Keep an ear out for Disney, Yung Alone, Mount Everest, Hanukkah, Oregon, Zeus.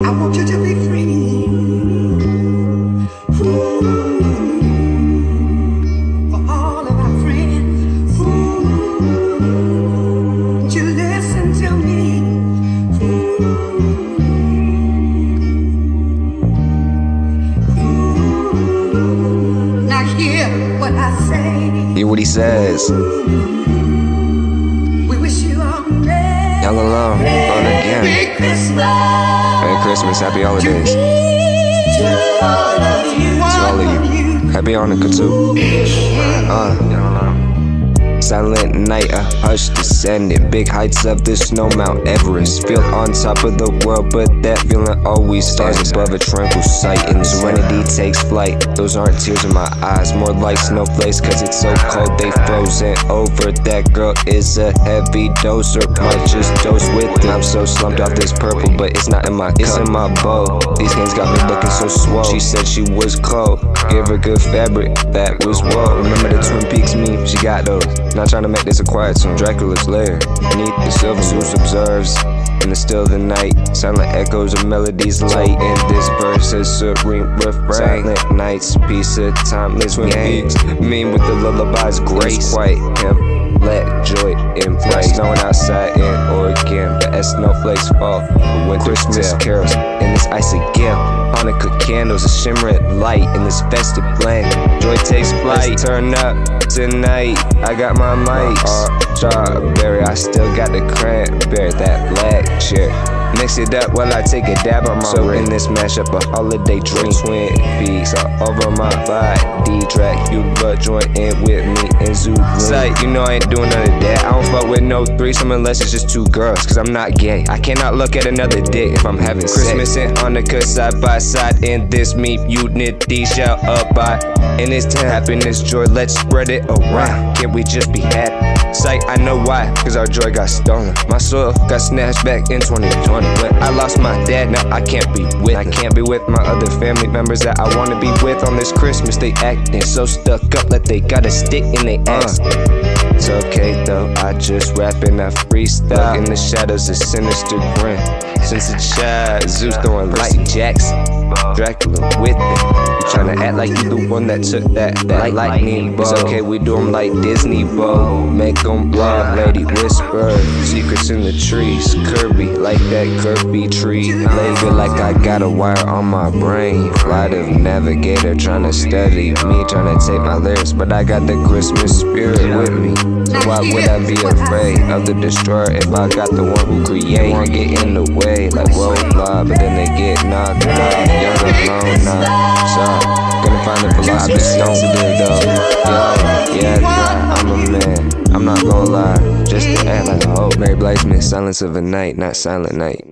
I want you to be free. Ooh, for all of our friends. Ooh, would you listen to me? Ooh, ooh, now hear what I say. Hear what he says. Ooh, we wish you all merry. Yung Alone, born again. Merry Christmas. Merry Christmas, happy holidays. To all of you. Happy Hanukkah too. Silent night, a hush descended. Big heights of the snow, Mount Everest. Feel on top of the world, but that feeling always stars above a tranquil sight. And serenity takes flight. Those aren't tears in my eyes, more like snowflakes, cause it's so cold they frozen over. That girl is a heavy doser, might just dose with them. I'm so slumped off this purple, but it's not in my cup, it's in my bowl. These things got me looking so swole. She said she was cold, gave her good fabric, that was woe. Remember the Twin Peaks meme? She got those. Not trying to make this a quiet song. Dracula's lair, beneath the silver swoops observes. In the still of the night, silent echoes of melodies light. In this verse is serene refrain. Silent nights, piece of timeless Twin Peaks. Mean with the lullabies, grace. Quiet him, let joy in place. Snowing outside in Oregon, but as snowflakes fall, the winter Christmas carols in this icy gale. Hanukkah candles, a shimmering light in this festive land. Joy takes flight. Let's turn up tonight. I got my mics. Strawberry, I still got the cranberry. That black cherry. Mix it up while I take a dab on my wrist. In this mashup, a holiday dream. Twin Peaks all over my body. Track you but join in with me and Zoo. Sight, you know I ain't doing none of that. I don't fuck with no threesome unless it's just two girls, cause I'm not gay. I cannot look at another dick if I'm having Christmas sex. And Hanukkah side by side in this meet unity shall abide. In this time, happiness, joy, let's spread it around. Can't we just be happy? Sight, I know why, cause our joy got stolen. My soul got snatched back in 2020. But I lost my dad, now I can't be with him. I can't be with my other family members that I wanna be with on this Christmas. They acting so stuck up like they got a stick in they ass. It's okay though, I just rap and I freestyle. Look in the shadows, a sinister grin. Since a child, Zeus throwing light jacks. Dracula with it. Tryna act like you the one that took that lightning bolt. It's okay, we do them like Disney, bo. Make them blow, lady whisper. Secrets in the trees, Kirby, like that Kirby tree. Labor like I got a wire on my brain. Flight of navigator, tryna study me, tryna take my lyrics, but I got the Christmas spirit with me. Why would I be afraid of the destroyer if I got the one who create? Won't get in the way, like whoa, blah, but then they get knocked off. Young alone, nah, sorry. Gonna find it for life, just don't live though. Yeah, I'm a man, I'm not gonna lie. Just to act like a hope. Mary Blacksmith, silence of a night, not silent night.